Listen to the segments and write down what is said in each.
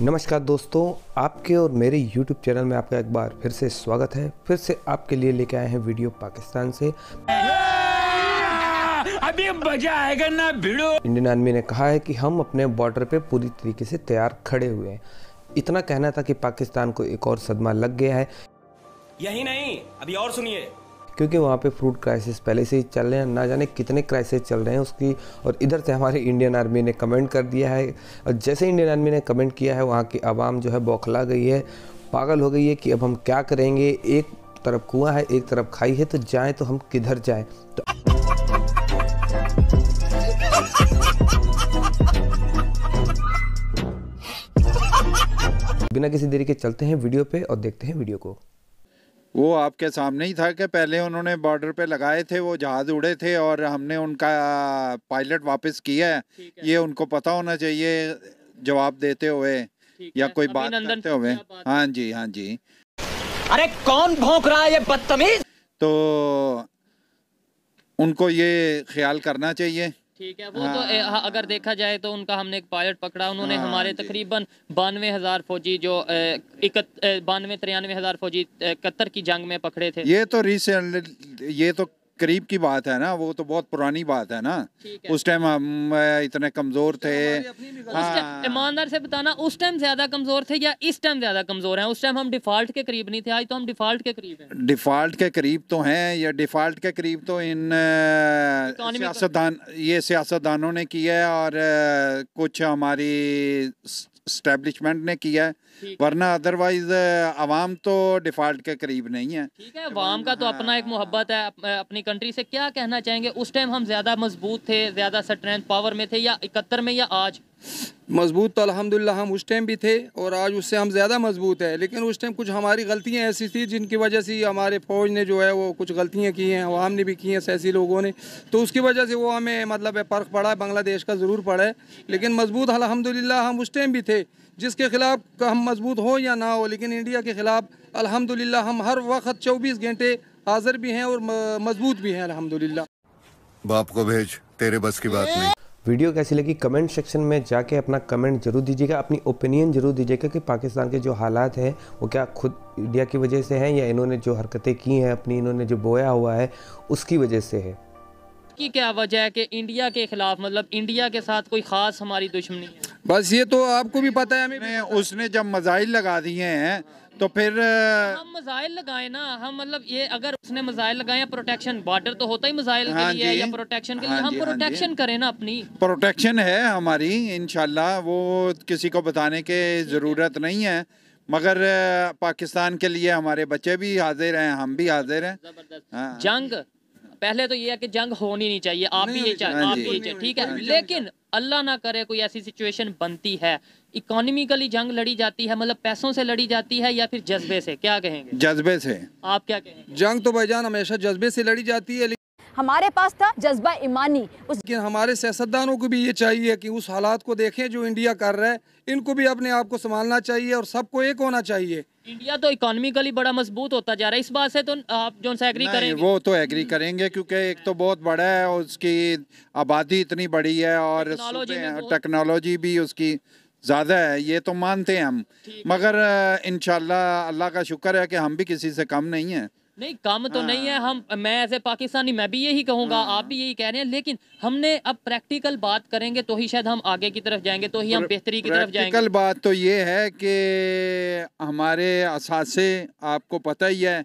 नमस्कार दोस्तों, आपके और मेरे YouTube चैनल में आपका एक बार फिर से स्वागत है। फिर से आपके लिए लेके आए हैं वीडियो पाकिस्तान से। अभी मजा आएगा ना भिड़ो। इंडियन आर्मी ने कहा है कि हम अपने बॉर्डर पे पूरी तरीके से तैयार खड़े हुए हैं। इतना कहना था कि पाकिस्तान को एक और सदमा लग गया है। यही नहीं, अभी और सुनिए, क्योंकि वहाँ पे फूड क्राइसिस पहले से ही चल रहे हैं, ना जाने कितने क्राइसिस चल रहे हैं उसकी। और इधर से हमारे इंडियन आर्मी ने कमेंट कर दिया है, और जैसे इंडियन आर्मी ने कमेंट किया है वहाँ की आवाम जो है बौखला गई है, पागल हो गई है कि अब हम क्या करेंगे। एक तरफ कुआं है, एक तरफ खाई है, तो जाएँ तो हम किधर जाएँ। तो बिना किसी देरी के चलते हैं वीडियो पे और देखते हैं वीडियो को। वो आपके सामने ही था कि पहले उन्होंने बॉर्डर पे लगाए थे, वो जहाज उड़े थे और हमने उनका पायलट वापस किया है। ये उनको पता होना चाहिए जवाब देते हुए या कोई बात करते हुए। हाँ जी, हाँ जी। अरे कौन भौंक रहा है ये बदतमीज। तो उनको ये ख्याल करना चाहिए, ठीक है। वो तो अगर देखा जाए तो उनका हमने एक पायलट पकड़ा, उन्होंने हमारे तकरीबन 92,000 फौजी जो 93,000 फौजी 71 की जंग में पकड़े थे। ये तो रिसेंट, ये तो करीब की बात है ना, वो तो बहुत पुरानी बात है ना। उस टाइम हम इतने कमजोर थे, ईमानदार से बताना उस टाइम ज्यादा कमजोर थे या इस टाइम ज्यादा कमजोर हैं। उस टाइम हम डिफॉल्ट के करीब नहीं थे, आज तो हम डिफॉल्ट के करीब हैं। डिफॉल्ट के करीब तो हैं, या डिफॉल्ट के करीब तो इन सियासतदानों ने किया है और कुछ हमारी एस्टेब्लिशमेंट ने किया है, वरना अदरवाइज आवाम तो डिफॉल्ट के करीब नहीं है, ठीक है। आवाम का तो अपना एक मोहब्बत है अपनी कंट्री से। क्या कहना चाहेंगे, उस टाइम हम ज्यादा मजबूत थे, ज्यादा स्ट्रेंथ पावर में थे, या 71 में या आज? मजबूत तो अल्हम्दुलिल्लाह हम उस टाइम भी थे और आज उससे हम ज़्यादा मजबूत है, लेकिन उस टाइम कुछ हमारी गलतियां ऐसी थी जिनकी वजह से हमारे फौज ने जो है वो कुछ गलतियां की हैं, आवाम ने भी की हैं, सियासी लोगों ने, तो उसकी वजह से वो हमें मतलब फ़र्क पड़ा है, बांग्लादेश का ज़रूर पड़ा है। लेकिन मजबूत अल्हम्दुलिल्लाह हम उस टाइम भी थे, जिसके खिलाफ हम मजबूत हो या ना हो, लेकिन इंडिया के खिलाफ अल्हम्दुलिल्लाह हम हर वक्त 24 घंटे हाजिर भी हैं और मजबूत भी हैं अल्हम्दुलिल्लाह। बाप को भेज, तेरे बस की बात नहीं। वीडियो कैसी लगी कमेंट सेक्शन में जाके अपना कमेंट जरूर दीजिएगा, अपनी ओपिनियन जरूर दीजिएगा कि पाकिस्तान के जो हालात हैं वो क्या खुद इंडिया की वजह से हैं, या इन्होंने जो हरकतें की हैं अपनी, इन्होंने जो बोया हुआ है उसकी वजह से है। की क्या वजह है कि इंडिया के खिलाफ, मतलब इंडिया के साथ कोई ख़ास हमारी दुश्मनी है, बस ये तो आपको भी पता है। हमें उसने जब मिसाइल लगा दिए हैं तो फिर हम मिसाइल लगाए ना, हम मतलब ये अगर उसने मिसाइल लगाए, प्रोटेक्शन बॉर्डर तो होता ही मिसाइल के लिए है, या प्रोटेक्शन के लिए हम प्रोटेक्शन करें ना, अपनी प्रोटेक्शन है हमारी। इंशाल्लाह वो किसी को बताने की ज़रूरत नहीं है, मगर पाकिस्तान के लिए हमारे बच्चे भी हाजिर हैं, हम भी हाजिर हैं। जंग पहले तो ये है कि जंग होनी नहीं चाहिए, आप भी ये चाहते, आप भी ये चाहते, ठीक है। लेकिन अल्लाह ना करे कोई ऐसी सिचुएशन बनती है, इकोनॉमिकली जंग लड़ी जाती है, मतलब पैसों से लड़ी जाती है या फिर जज्बे से, क्या कहेंगे? जज्बे से। आप क्या कहेंगे? जंग तो भाईजान हमेशा जज्बे से लड़ी जाती है। हमारे पास था जज्बा ईमानी, लेकिन हमारे सियासतदानों को भी ये चाहिए कि उस हालात को देखें जो इंडिया कर रहा है, इनको भी अपने आप को संभालना चाहिए और सबको एक होना चाहिए। इंडिया तो इकोनॉमिकली बड़ा मजबूत होता जा रहा है, इस बात से तो आप जो से एग्री करेंगे? वो तो एग्री करेंगे, क्योंकि एक तो बहुत बड़ा है, उसकी आबादी इतनी बड़ी है और टेक्नोलॉजी भी उसकी ज़्यादा है, ये तो मानते हैं हम। मगर इंशाल्लाह, अल्लाह का शुक्र है कि हम भी किसी से कम नहीं हैं। नहीं, कम तो नहीं है हम। मैं ऐसे पाकिस्तानी मैं भी यही कहूँगा, आप भी यही कह रहे हैं, लेकिन हमने अब प्रैक्टिकल बात करेंगे तो ही शायद हम आगे की तरफ जाएंगे, तो ही हम बेहतरी की तरफ जाएंगे। प्रैक्टिकल बात तो ये है कि हमारे असासे आपको पता ही है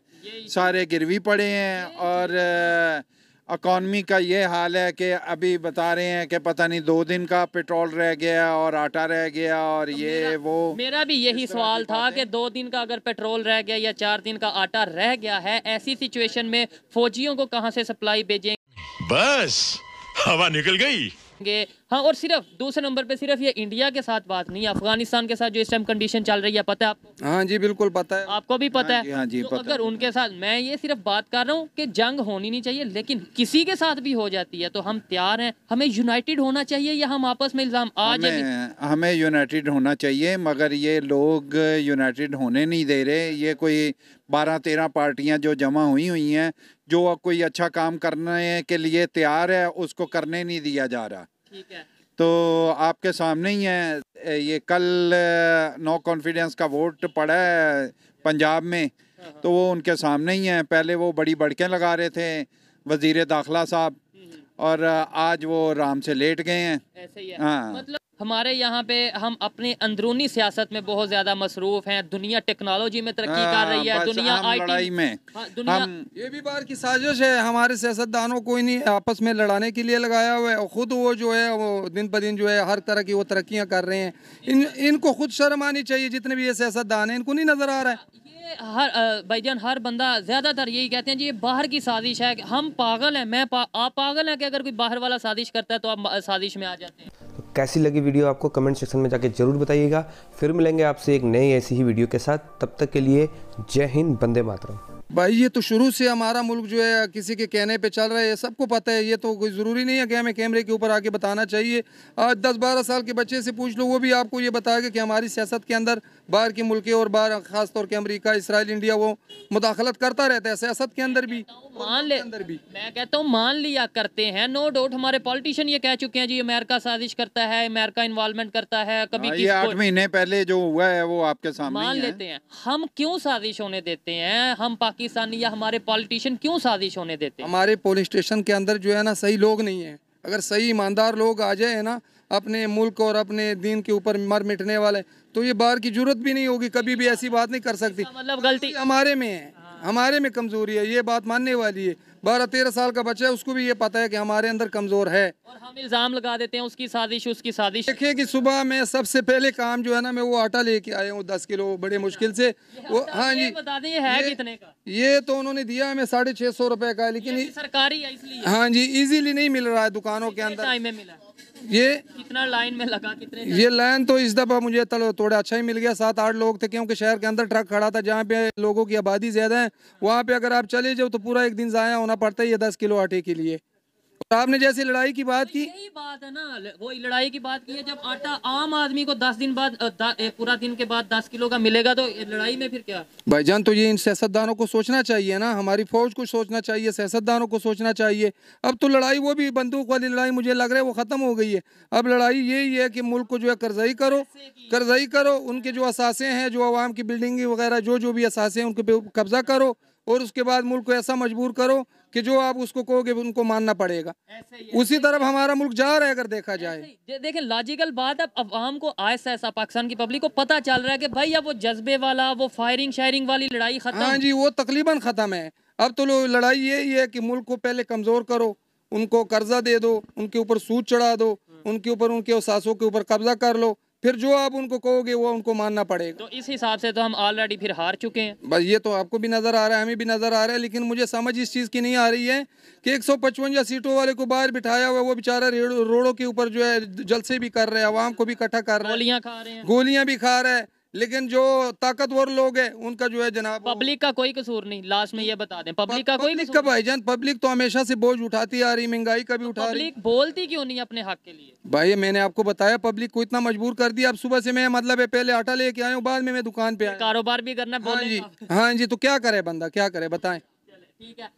सारे गिरवी पड़े हैं, और इकॉनमी का ये हाल है कि अभी बता रहे हैं कि पता नहीं 2 दिन का पेट्रोल रह गया और आटा रह गया, और तो ये मेरा भी यही सवाल था कि 2 दिन का अगर पेट्रोल रह गया या 4 दिन का आटा रह गया है, ऐसी सिचुएशन में फौजियों को कहां से सप्लाई भेजेंगे? बस हवा निकल गई। हाँ, और सिर्फ दूसरे नंबर पे सिर्फ ये इंडिया के साथ बात नहीं है, अफगानिस्तान के साथ जो इस टाइम कंडीशन चल रही है, पता है आपको? हाँ जी, बिल्कुल पता है। आपको भी पता है? हाँ जी, तो पता। अगर उनके साथ, मैं ये सिर्फ बात कर रहा हूँ कि जंग होनी नहीं चाहिए, लेकिन किसी के साथ भी हो जाती है तो हम तैयार हैं। हमें यूनाइटेड होना चाहिए या हम आपस में इल्जाम आज हमें यूनाइटेड होना चाहिए, मगर ये लोग यूनाइटेड होने नहीं दे रहे। ये कोई 12-13 पार्टियाँ जो जमा हुई हैं, जो कोई अच्छा काम करने के लिए तैयार है उसको करने नहीं दिया जा रहा, ठीक है। तो आपके सामने ही है, ये कल नो कॉन्फिडेंस का वोट पड़ा है पंजाब में, तो वो उनके सामने ही है। पहले वो बड़ी भड़कें लगा रहे थे वजीर दाखिला साहब, और आज वो आराम से लेट गए हैं। ऐसे ही है। हाँ, मतलब हमारे यहाँ पे हम अपनी अंदरूनी सियासत में बहुत ज़्यादा मसरूफ हैं, दुनिया टेक्नोलॉजी में तरक्की कर रही है, दुनिया आईटी में। हाँ, दुनिया ये भी बार की साजिश है, हमारे सियासतदानों को इन्हीं आपस में लड़ाने के लिए लगाया हुआ है, और ख़ुद वो जो है वो दिन ब दिन जो है हर तरह की वो तरक्कियाँ कर रहे हैं। इनको खुद शर्म आनी चाहिए, जितने भी ये सियासतदान हैं, इनको नहीं नज़र आ रहा है। हर भाईजान हर बंदा ज़्यादातर यही कहते हैं जी ये बाहर की साजिश है, कि हम पागल हैं, आप पागल हैं कि अगर कोई बाहर वाला साजिश करता है तो आप साजिश में आ जाते हैं। कैसी लगी वीडियो आपको कमेंट सेक्शन में जाके ज़रूर बताइएगा। फिर मिलेंगे आपसे एक नई ऐसी ही वीडियो के साथ, तब तक के लिए जय हिंद, वंदे मातरम। भाई ये तो शुरू से हमारा मुल्क जो है किसी के कहने पे चल रहा है, सबको पता है। ये तो कोई ज़रूरी नहीं है कि हमें कैमरे के ऊपर आके बताना चाहिए। आज 10-12 साल के बच्चे से पूछ लो, वो भी आपको ये बताएगा कि हमारी सियासत के अंदर बाहर के मुल्के और बाहर ख़ास तौर के अमेरिका, इसराइल, इंडिया, वो मुदाखलत करता रहता है सियासत के अंदर भी, मैं कहता हूँ मान लिया करते हैं। नो डाउट हमारे पॉलिटिशियन ये कह चुके हैं जी अमेरिका साजिश करता है, अमेरिका इन्वॉल्वमेंट करता है। कभी 8 महीने पहले जो हुआ है वो आपके सामने मान लेते हैं। हम क्यों साजिश होने देते हैं? हम पाकिस्तानी या हमारे पॉलिटिशियन क्यों साजिश होने देते हैं? हमारे पुलिस स्टेशन के अंदर जो है ना सही लोग नहीं है। अगर सही ईमानदार लोग आ जाए ना अपने मुल्क और अपने दीन के ऊपर मर मिटने वाले, तो ये बाहर की जरूरत भी नहीं होगी, कभी भी ऐसी बात नहीं कर सकती। मतलब गलती हमारे में है, हमारे में कमजोरी है, ये बात मानने वाली है। 12-13 साल का बच्चा है, उसको भी ये पता है कि हमारे अंदर कमजोर है, और हम इल्जाम लगा देते हैं उसकी साजिश। देखिए कि सुबह में सबसे पहले काम जो है ना, मैं वो आटा लेके आया हूँ 10 किलो बड़े मुश्किल से। वो हाँ जी बता दें है कितने का? ये तो उन्होंने दिया हमें 650 रुपए का, लेकिन सरकारी है इसलिए हाँ जी इजीली नहीं मिल रहा है दुकानों के अंदर। ये कितना लाइन में लगा, कितने? ये लाइन तो इस दफा मुझे थोड़ा अच्छा ही मिल गया, 7-8 लोग थे, क्योंकि शहर के अंदर ट्रक खड़ा था। जहाँ पे लोगों की आबादी ज्यादा है, वहाँ पे अगर आप चले जाओ तो पूरा एक दिन जाया होना पड़ता है ये 10 किलो आटे के लिए। आपने जैसे लड़ाई की बात की, यही बात है ना, वो लड़ाई की बात की है। जब आटा आम आदमी को 10 दिन बाद, पूरा दिन के बाद 10 किलो का मिलेगा, तो लड़ाई में फिर क्या? भाईजान तो ये इन सियासतदानों को सोचना चाहिए ना, हमारी फौज को सोचना चाहिए, सियासतदानों को सोचना चाहिए। अब तो लड़ाई वो भी बंदूक वाली लड़ाई मुझे लग रहा है वो खत्म हो गई है। अब लड़ाई यही है कि मुल्क को जो है कर्जई करो, उनके जो असासे हैं, जो आवाम की बिल्डिंग वगैरह जो भी असासे हैं उनके कब्जा करो, और उसके बाद मुल्क को ऐसा मजबूर करो कि जो आप उसको कहोगे उनको मानना पड़ेगा। उसी तरफ हमारा मुल्क जा रहा है अगर देखा जाए। देखें लॉजिकल बात, अब अवाम को ऐसा ऐसा पाकिस्तान की पब्लिक को पता चल रहा है कि भाई अब वो जज्बे वाला, वो फायरिंग शायरिंग वाली लड़ाई खत्म। हाँ जी वो तकरीबन ख़त्म है। अब तो लड़ाई यही है कि मुल्क को पहले कमज़ोर करो, उनको कर्जा दे दो, उनके ऊपर सूद चढ़ा दो, उनके ऊपर उनके असासों के ऊपर कब्जा कर लो, फिर जो आप उनको कहोगे वो उनको मानना पड़ेगा। तो इस हिसाब से तो हम ऑलरेडी फिर हार चुके हैं। बस ये तो आपको भी नज़र आ रहा है, हमें भी नज़र आ रहा है। लेकिन मुझे समझ इस चीज़ की नहीं आ रही है कि 155 सीटों वाले को बाहर बिठाया हुआ, वो बेचारा रोडों के ऊपर जो है जलसे भी कर रहे हैं, आवाम को भी इकट्ठा कर रहे हैं, गोलियाँ भी खा रहे हैं। लेकिन जो ताकतवर लोग हैं उनका जो है जनाब पब्लिक का कोई कसूर नहीं। लास्ट में ये बता दें पब्लिक का कोई कसूर। भाईजान पब्लिक तो हमेशा से बोझ उठाती आ रही, महंगाई का भी उठा रही, पब्लिक बोलती क्यों नहीं अपने हक के लिए? भाई मैंने आपको बताया पब्लिक को इतना मजबूर कर दिया। अब सुबह से मैं मतलब पहले आटा लेके आया हूँ, बाद में मैं दुकान पे आया, कारोबार भी करना। हाँ जी, हाँ जी, तो क्या करे बंदा, क्या करे बताए? ठीक है।